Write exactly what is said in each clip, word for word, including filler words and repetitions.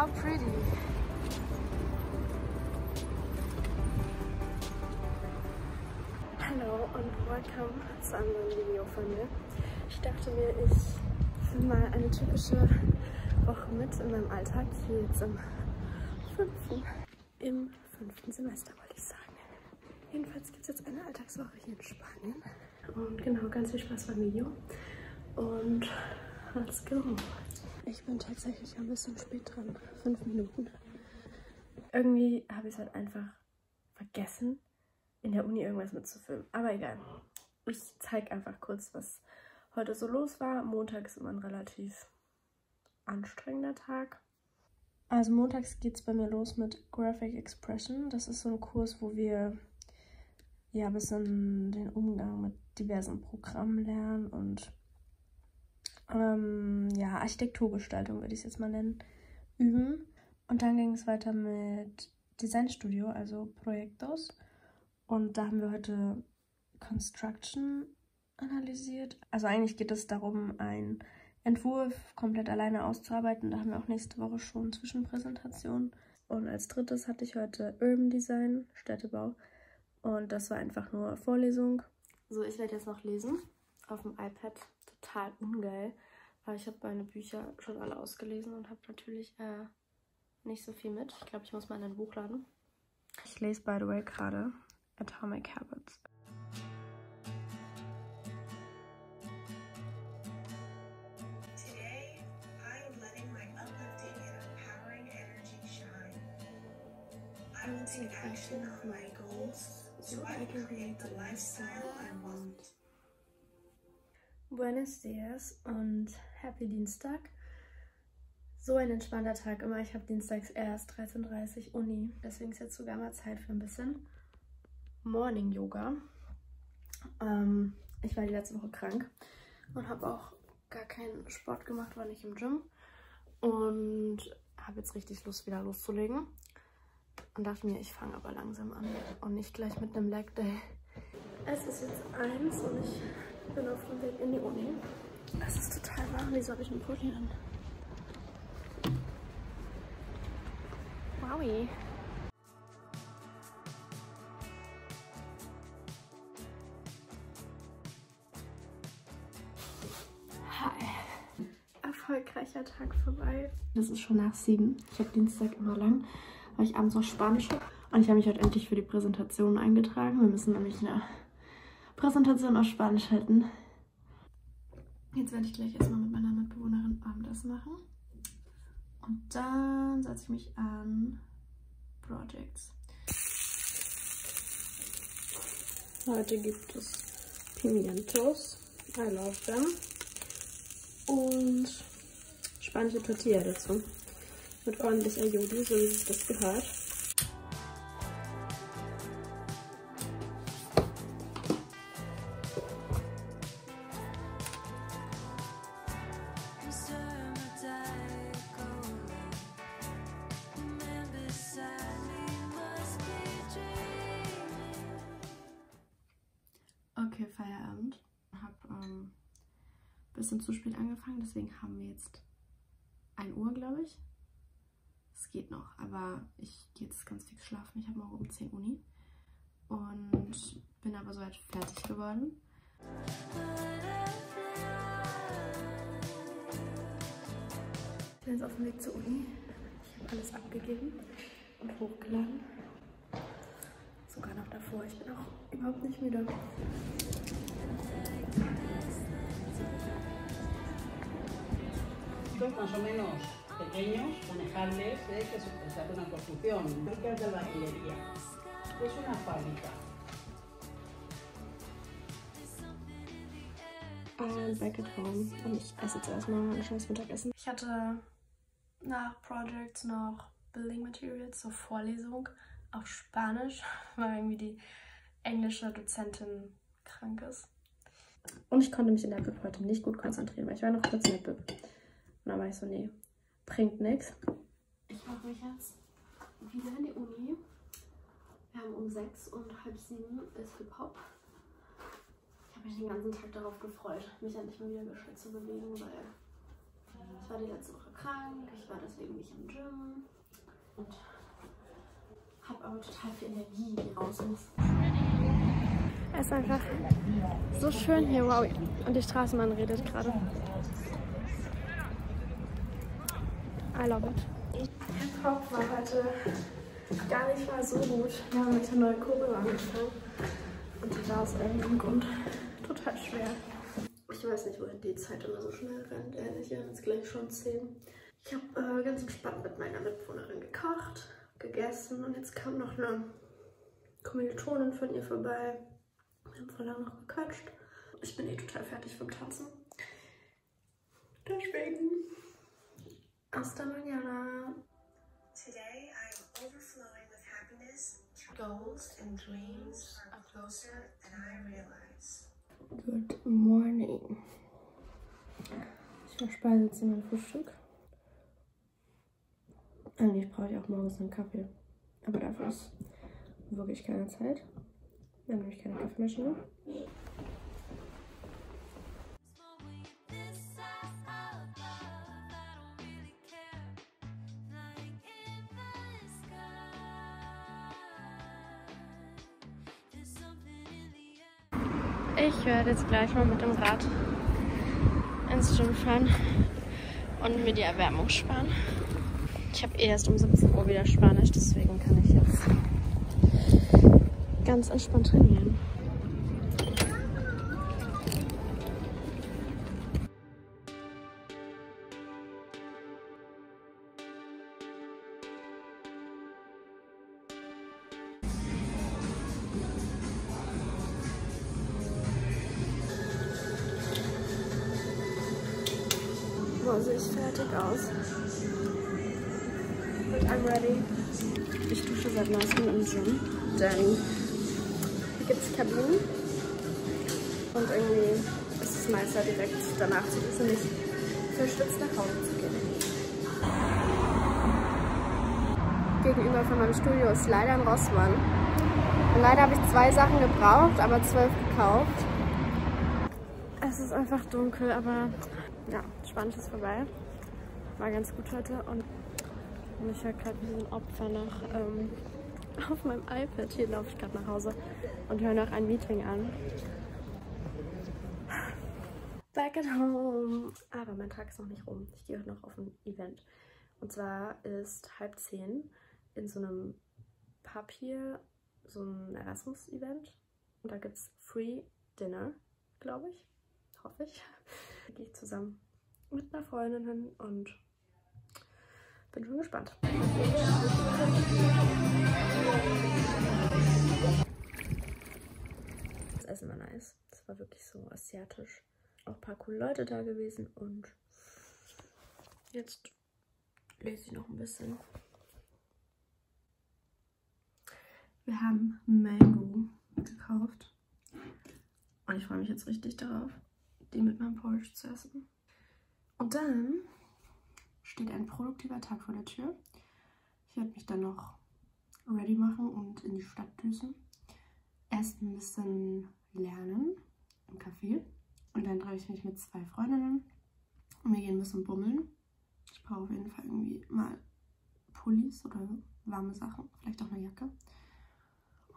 how pretty. Hallo und welcome zu einem neuen Video von mir. Ich dachte mir, ich filme mal eine typische Woche mit in meinem Alltag. Hier jetzt im fünften, im fünften Semester, wollte ich sagen. Jedenfalls gibt es jetzt eine Alltagswoche hier in Spanien. Und genau, ganz viel Spaß beim Video. Und let's go. Ich bin tatsächlich ein bisschen spät dran. Fünf Minuten. Irgendwie habe ich es halt einfach vergessen, in der Uni irgendwas mitzufilmen. Aber egal. Ich zeige einfach kurz, was heute so los war. Montag ist immer ein relativ anstrengender Tag. Also montags geht es bei mir los mit Graphic Expression. Das ist so ein Kurs, wo wir ja ein bisschen den Umgang mit diversen Programmen lernen und Ähm, ja, Architekturgestaltung würde ich es jetzt mal nennen, üben. Und dann ging es weiter mit Designstudio, also Projektos. Und da haben wir heute Construction analysiert. Also eigentlich geht es darum, einen Entwurf komplett alleine auszuarbeiten. Da haben wir auch nächste Woche schon Zwischenpräsentationen. Und als drittes hatte ich heute Urban Design, Städtebau. Und das war einfach nur Vorlesung. So, ich werde jetzt noch lesen auf dem iPad. Total ungeil, weil ich habe meine Bücher schon alle ausgelesen und habe natürlich äh, nicht so viel mit. Ich glaube, ich muss mal in ein Buch laden. Ich lese, by the way, gerade Atomic Habits. Buenos Dias und Happy Dienstag. So ein entspannter Tag immer. Ich habe dienstags erst dreizehn Uhr dreißig Uni. Deswegen ist jetzt sogar mal Zeit für ein bisschen Morning Yoga. Ähm, ich war die letzte Woche krank und habe auch gar keinen Sport gemacht, war nicht im Gym. Und habe jetzt richtig Lust, wieder loszulegen. Und dachte mir, ich fange aber langsam an und nicht gleich mit einem Leg Day. Es ist jetzt eins und ich... Ich bin auf dem Weg in die Uni. Es ist total warm. Wieso habe ich einen Pulli an? Wowie. Hi. Erfolgreicher Tag vorbei. Das ist schon nach sieben. Ich habe Dienstag immer lang, weil ich abends noch Spanisch habe. Und ich habe mich heute endlich für die Präsentation eingetragen. Wir müssen nämlich eine Präsentation auf Spanisch halten. Jetzt werde ich gleich erstmal mit meiner Mitbewohnerin Abendessen machen. Und dann setze ich mich an Projects. Heute gibt es Pimientos. I love them. Und spanische Tortilla dazu. Mit ordentlich Aioli, so wie es das gehört. Okay, Feierabend. Hab ähm, ein bisschen zu spät angefangen, deswegen haben wir jetzt ein Uhr, glaube ich. Es geht noch, aber ich gehe jetzt ganz fix schlafen. Ich habe morgen um zehn Uni und bin aber soweit fertig geworden. Ich bin jetzt auf dem Weg zur Uni. Ich habe alles abgegeben und hochgeladen. Sogar noch davor. Ich bin auch überhaupt nicht müde. Estos más o menos pequeños, manejables, eh, que se hace una construcción. Esto es de bachillería. Es una fábrica. I'm back at home. Und ich esse jetzt erstmal ein schönes Mittagessen. Ich hatte nach Projects noch Building Materials zur Vorlesung auf Spanisch, weil irgendwie die englische Dozentin krank ist. Und ich konnte mich in der Bib heute nicht gut konzentrieren, weil ich war noch kurz in der Bib. Und dann war ich so, nee, bringt nichts. Ich mache mich jetzt wieder in die Uni. Wir haben um sechs und halb sieben ist Hip-Hop. Ich habe mich den ganzen Tag darauf gefreut, mich endlich mal wieder gescheit zu bewegen, weil Ich war die letzte Woche krank, ich war deswegen nicht im Gym und habe aber total viel Energie, die rausruft. Es ist einfach so schön hier, wow. Und die Straßenbahn redet gerade. I love it. Hip-Hop war heute gar nicht mal so gut. Wir haben mit der neuen Choreo angefangen. Und die war aus irgendeinem Grund total schwer. Ich weiß nicht, wohin die Zeit immer so schnell rennt, ehrlich. Wir haben jetzt gleich schon zehn. Ich habe äh, ganz entspannt mit meiner Mitbewohnerin gekocht, gegessen und jetzt kam noch eine Kommilitonin von ihr vorbei. Wir haben voll lange noch gequatscht. Ich bin eh total fertig vom Tanzen. Deswegen. Hasta mañana. Today I'm overflowing with happiness. Goals and dreams are closer than I realize. Good morning. Ich verspeise jetzt mein Frühstück. Eigentlich brauche ich auch morgens einen Kaffee. Aber dafür ist wirklich keine Zeit. Wir haben nämlich keine Kaffeemaschine. Ich werde jetzt gleich mal mit dem Rad ins Gym fahren und mir die Erwärmung sparen. Ich habe eh erst um siebzehn Uhr wieder Spanisch, deswegen kann ich jetzt ganz entspannt trainieren. Boah, sehe ich fertig aus. But I'm ready. Ich dusche seit neuestem im Gym, denn hier gibt es Kabinen und irgendwie ist es nicer, direkt danach zu wissen, nicht verschwitzt nach Hause zu gehen. Gegenüber von meinem Studio ist leider ein Rossmann. Und leider habe ich zwei Sachen gebraucht, aber zwölf gekauft. Es ist einfach dunkel, aber ja, Spanisch ist vorbei. War ganz gut heute und Und ich höre gerade wie so ein Opfer noch ähm, auf meinem iPad. Hier laufe ich gerade nach Hause und höre noch ein Meeting an. Back at home. Aber mein Tag ist noch nicht rum. Ich gehe heute noch auf ein Event. Und zwar ist halb zehn in so einem Pub hier so ein Erasmus-Event. Und da gibt es Free Dinner, glaube ich. Hoffe ich. Da gehe ich zusammen mit einer Freundin hin und bin schon gespannt. Das Essen war nice. Das war wirklich so asiatisch. Auch ein paar coole Leute da gewesen und jetzt lese ich noch ein bisschen. Wir haben Mango gekauft und ich freue mich jetzt richtig darauf, die mit meinem Porridge zu essen. Und dann steht ein produktiver Tag vor der Tür. Ich werde mich dann noch ready machen und in die Stadt düsen. Erst ein bisschen lernen im Café. Und dann treffe ich mich mit zwei Freundinnen. Und wir gehen ein bisschen bummeln. Ich brauche auf jeden Fall irgendwie mal Pullis oder warme Sachen. Vielleicht auch eine Jacke.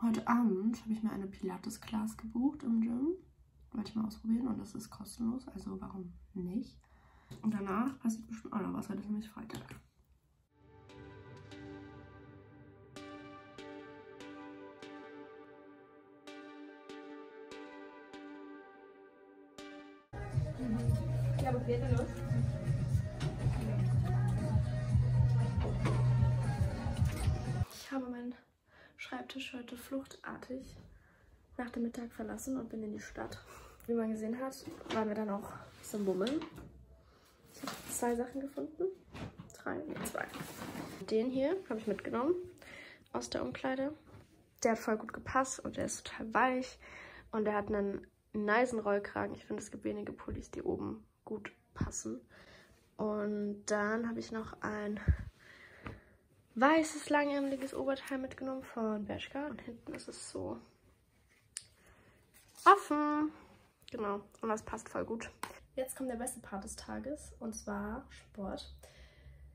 Heute Abend habe ich mir eine Pilates-Class gebucht im Gym. Wollte ich mal ausprobieren und das ist kostenlos. Also warum nicht? Und danach passiert bestimmt auch noch was, heute ist nämlich Freitag. Ja, aber geht los? Ich habe meinen Schreibtisch heute fluchtartig nach dem Mittag verlassen und bin in die Stadt. Wie man gesehen hat, waren wir dann auch zum Bummeln. Ich habe zwei Sachen gefunden. Drei, nee, zwei. Den hier habe ich mitgenommen aus der Umkleide. Der hat voll gut gepasst und der ist total weich. Und der hat einen nicen Rollkragen. Ich finde, es gibt wenige Pullis, die oben gut passen. Und dann habe ich noch ein weißes, langärmeliges Oberteil mitgenommen von Bershka. Und hinten ist es so offen. Genau. Und das passt voll gut. Jetzt kommt der beste Part des Tages, und zwar Sport.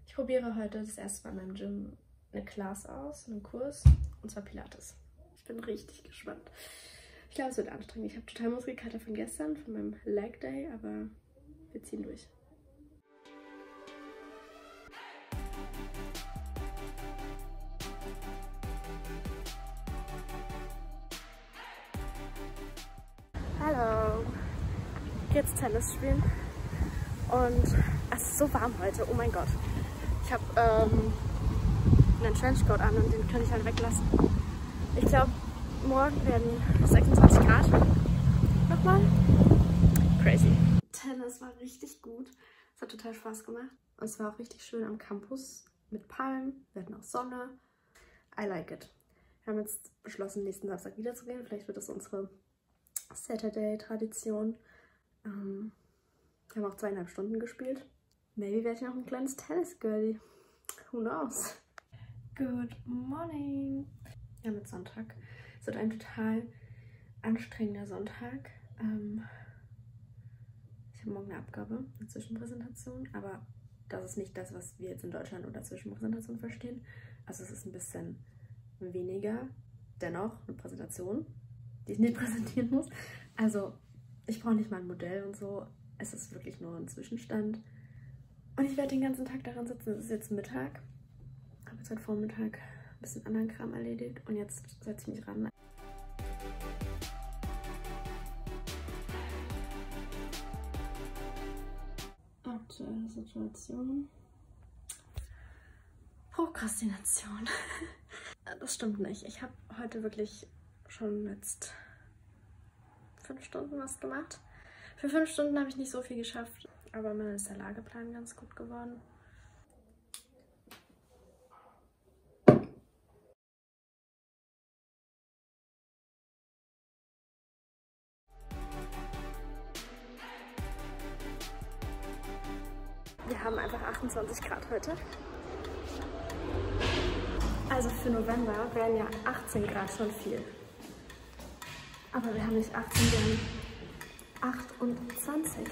Ich probiere heute das erste Mal in meinem Gym eine Class aus, einen Kurs, und zwar Pilates. Ich bin richtig gespannt. Ich glaube, es wird anstrengend. Ich habe total Muskelkater von gestern, von meinem Leg Day, aber wir ziehen durch. Hallo! Jetzt Tennis spielen und es ist so warm heute, oh mein Gott. Ich habe ähm, einen Trenchcoat an und den kann ich halt weglassen. Ich glaube, morgen werden sechsundzwanzig Grad nochmal. Crazy. Tennis war richtig gut, es hat total Spaß gemacht und es war auch richtig schön am Campus mit Palmen, wir hatten auch Sonne. I like it. Wir haben jetzt beschlossen, nächsten Samstag wieder zu gehen, vielleicht wird das unsere Saturday-Tradition. Um, wir haben auch zweieinhalb Stunden gespielt. Maybe werde ich noch ein kleines Tennis-Girlie. Who knows? Good morning! Wir haben jetzt Sonntag. Es wird ein total anstrengender Sonntag. Um, ich habe morgen eine Abgabe, eine Zwischenpräsentation, aber das ist nicht das, was wir jetzt in Deutschland unter Zwischenpräsentation verstehen. Also es ist ein bisschen weniger. Dennoch eine Präsentation, die ich nicht präsentieren muss. Also ich brauche nicht mal ein Modell und so. Es ist wirklich nur ein Zwischenstand. Und ich werde den ganzen Tag daran sitzen. Es ist jetzt Mittag. Ich habe jetzt heute Vormittag ein bisschen anderen Kram erledigt. Und jetzt setze ich mich ran. Aktuelle Situation. Prokrastination. Das stimmt nicht. Ich habe heute wirklich schon jetzt fünf Stunden was gemacht. Für fünf Stunden habe ich nicht so viel geschafft, aber mir ist der Lageplan ganz gut geworden. Wir haben einfach achtundzwanzig Grad heute. Also für November wären ja achtzehn Grad schon viel. Aber wir haben nicht achtzehn, wir haben achtundzwanzig.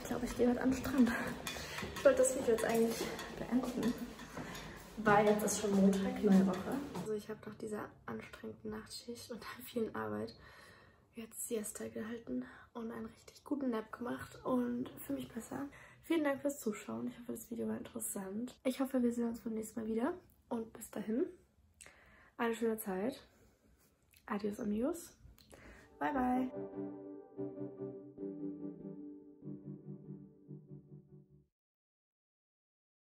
Ich glaube, ich gehe heute an den Strand. Ich wollte das Video jetzt eigentlich beenden, weil jetzt ist schon Montag, neue Woche. Also ich habe nach dieser anstrengenden Nachtschicht und der vielen Arbeit jetzt Siesta gehalten und einen richtig guten Nap gemacht und für mich besser. Vielen Dank fürs Zuschauen. Ich hoffe, das Video war interessant. Ich hoffe, wir sehen uns beim nächsten Mal wieder und bis dahin eine schöne Zeit. Adios amigos. Bye bye.